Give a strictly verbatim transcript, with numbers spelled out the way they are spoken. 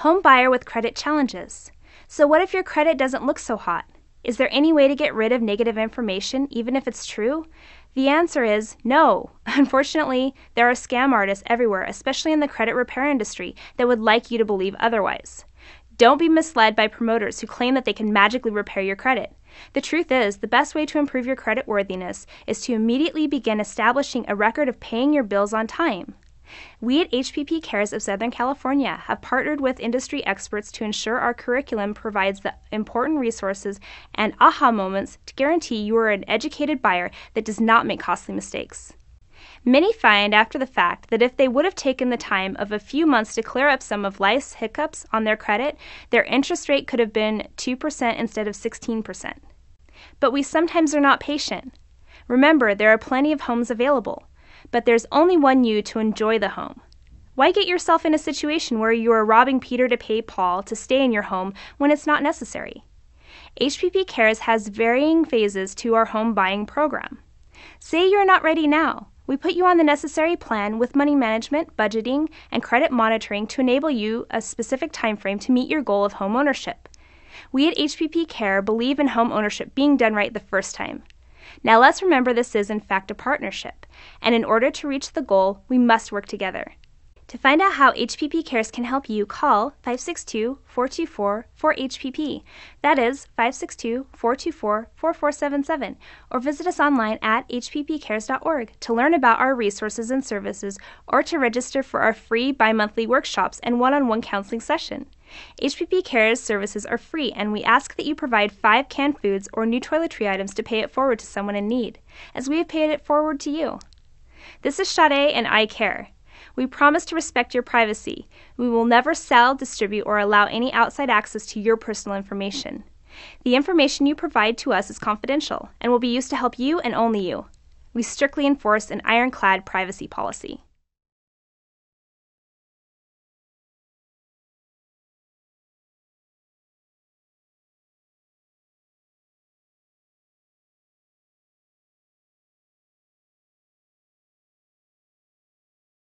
Home buyer with credit challenges. So what if your credit doesn't look so hot? Is there any way to get rid of negative information, even if it's true? The answer is no. Unfortunately, there are scam artists everywhere, especially in the credit repair industry, that would like you to believe otherwise. Don't be misled by promoters who claim that they can magically repair your credit. The truth is, the best way to improve your credit worthiness is to immediately begin establishing a record of paying your bills on time. We at H P P Cares of Southern California have partnered with industry experts to ensure our curriculum provides the important resources and aha moments to guarantee you are an educated buyer that does not make costly mistakes. Many find after the fact that if they would have taken the time of a few months to clear up some of life's hiccups on their credit, their interest rate could have been two percent instead of sixteen percent. But we sometimes are not patient. Remember, there are plenty of homes available. But there's only one you to enjoy the home. Why get yourself in a situation where you are robbing Peter to pay Paul to stay in your home when it's not necessary? H P P Cares has varying phases to our home buying program. Say you're not ready now. We put you on the necessary plan with money management, budgeting, and credit monitoring to enable you a specific time frame to meet your goal of home ownership. We at H P P Care believe in home ownership being done right the first time. Now let's remember this is in fact a partnership, and in order to reach the goal, we must work together. To find out how H P P Cares can help you, call five six two, four two four, four H P P, that is five six two, four two four, four four seven seven, or visit us online at h p p cares dot org to learn about our resources and services or to register for our free bi-monthly workshops and one-on-one counseling session. H P P Cares services are free, and we ask that you provide five canned foods or new toiletry items to pay it forward to someone in need, as we have paid it forward to you. This is Sade, and I care. We promise to respect your privacy. We will never sell, distribute, or allow any outside access to your personal information. The information you provide to us is confidential and will be used to help you and only you. We strictly enforce an ironclad privacy policy.